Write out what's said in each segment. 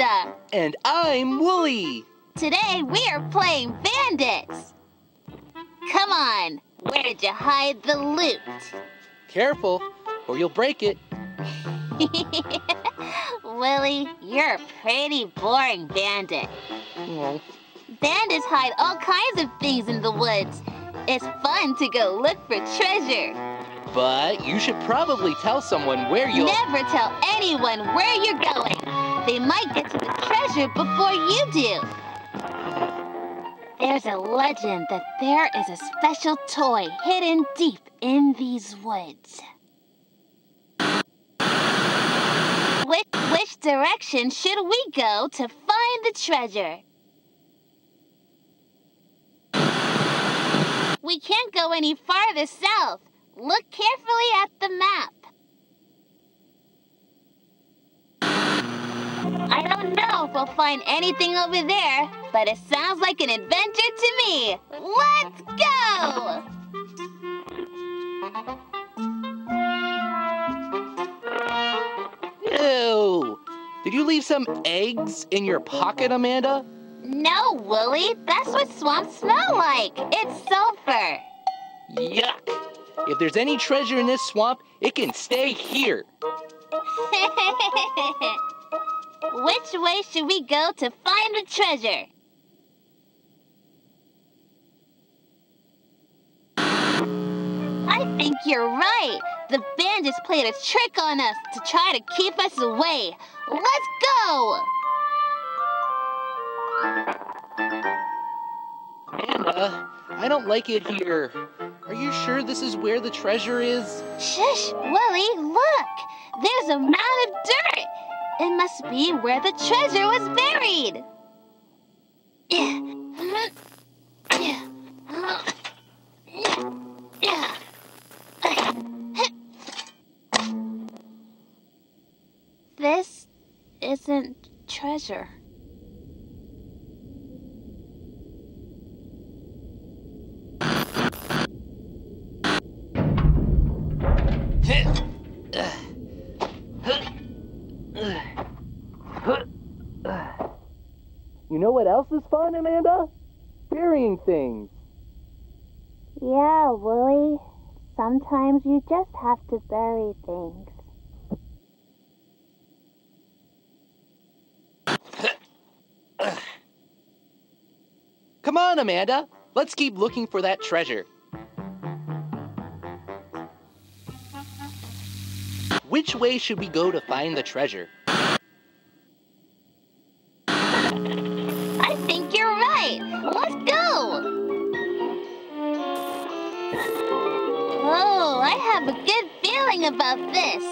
Panda. And I'm Wooly. Today we are playing bandits. Come on, where did you hide the loot? Careful, or you'll break it. Wooly, you're a pretty boring bandit. Oh. Bandits hide all kinds of things in the woods. It's fun to go look for treasure. But you should probably tell someone where you'll... Never tell anyone where you're going. They might get to the treasure before you do. There's a legend that there is a special toy hidden deep in these woods. Which direction should we go to find the treasure? We can't go any farther south. Look carefully at the map. I don't know if we'll find anything over there, but it sounds like an adventure to me. Let's go! Ew! Did you leave some eggs in your pocket, Amanda? No, Wooly. That's what swamps smell like. It's sulfur. Yuck! If there's any treasure in this swamp, it can stay here. Which way should we go to find the treasure? I think you're right. The bandits played a trick on us to try to keep us away. Let's go! Amanda, I don't like it here. Are you sure this is where the treasure is? Shush, Wooly, look! There's a mound of dirt! It must be where the treasure was buried! This isn't treasure. You know what else is fun, Amanda? Burying things. Yeah, Wooly. Sometimes you just have to bury things. Come on, Amanda. Let's keep looking for that treasure. Which way should we go to find the treasure? I think you're right. Let's go! Oh, I have a good feeling about this.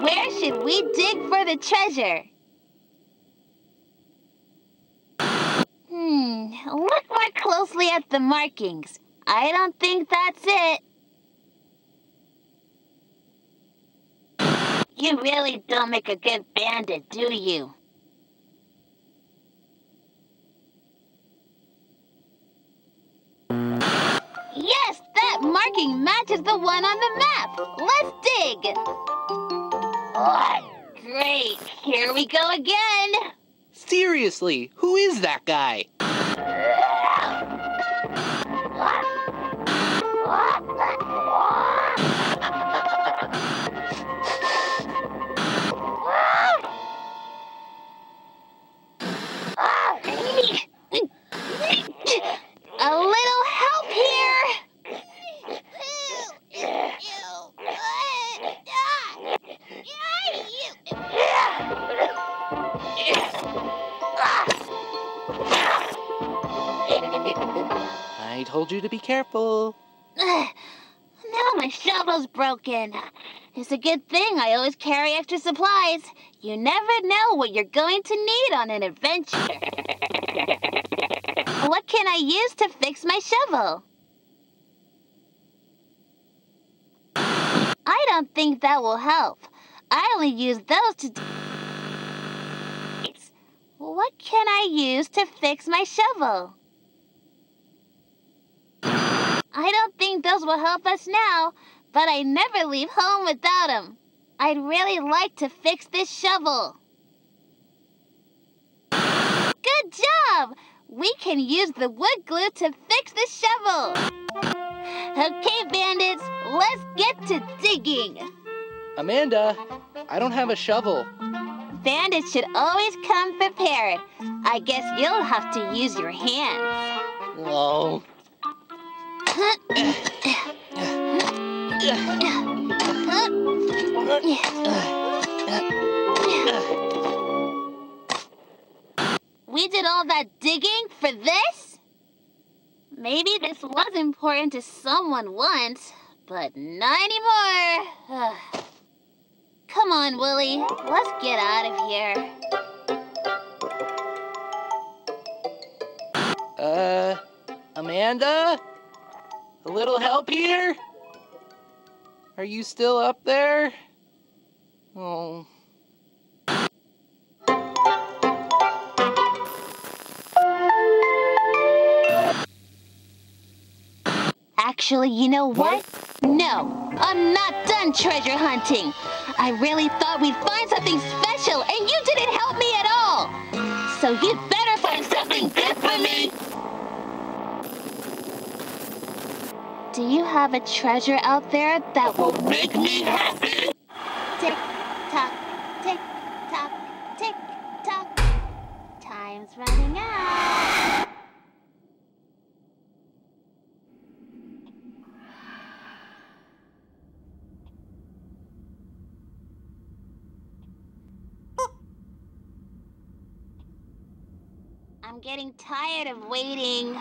Where should we dig for the treasure? Look more closely at the markings. I don't think that's it. You really don't make a good bandit, do you? Yes, that marking matches the one on the map. Let's dig. Oh, great. Here we go again. Seriously, who is that guy? I told you to be careful. Now my shovel's broken. It's a good thing I always carry extra supplies. You never know what you're going to need on an adventure. What can I use to fix my shovel? I don't think that will help. I only use those to... What can I use to fix my shovel? I don't think those will help us now, but I never leave home without them. I'd really like to fix this shovel. Good job! We can use the wood glue to fix the shovel. Okay, bandits, let's get to digging. Amanda, I don't have a shovel. Bandits should always come prepared. I guess you'll have to use your hands. Whoa. We did all that digging for this? Maybe this was important to someone once, but not anymore. Come on, Willy. Let's get out of here. Amanda? A little help here? Are you still up there? Oh. Actually, you know what? No, I'm not done treasure hunting. I really thought we'd find something special, and you didn't help me at all. So you'd better find something good for me. Do you have a treasure out there that will make me happy? Tick tock, tick tock, tick tock. Time's running out. I'm getting tired of waiting.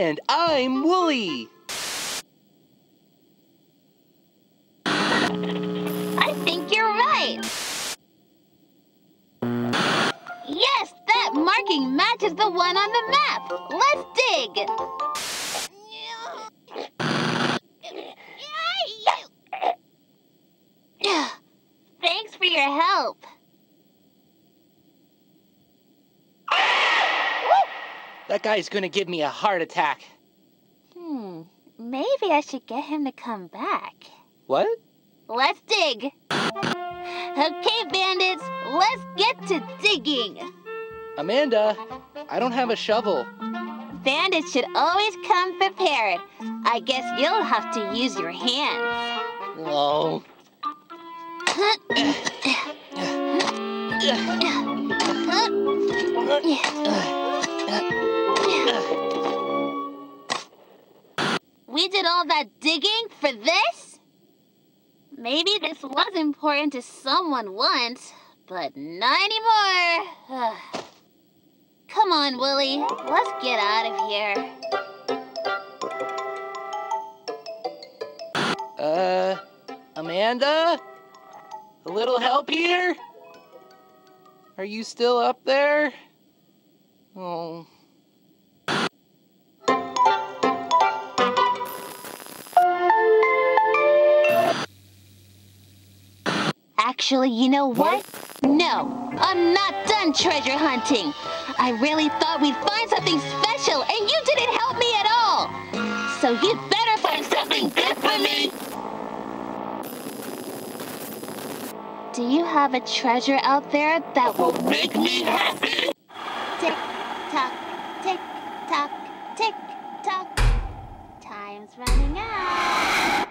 And I'm Wooly. I think you're right. Yes, that marking matches the one on the map. Let's dig. Thanks for your help. That guy's gonna give me a heart attack. Maybe I should get him to come back. What? Let's dig. Okay, bandits, let's get to digging. Amanda, I don't have a shovel. Bandits should always come prepared. I guess you'll have to use your hands. Whoa. We did all that digging for this? Maybe this was important to someone once, but not anymore. Come on, Willy. Let's get out of here. Amanda? A little help here? Are you still up there? Oh. Actually, you know what? No, I'm not done treasure hunting. I really thought we'd find something special, and you didn't help me at all. So so you'd better find something good for me. Do you have a treasure out there that will make me happy? Tick tock, tick tock, tick tock. Time's running out.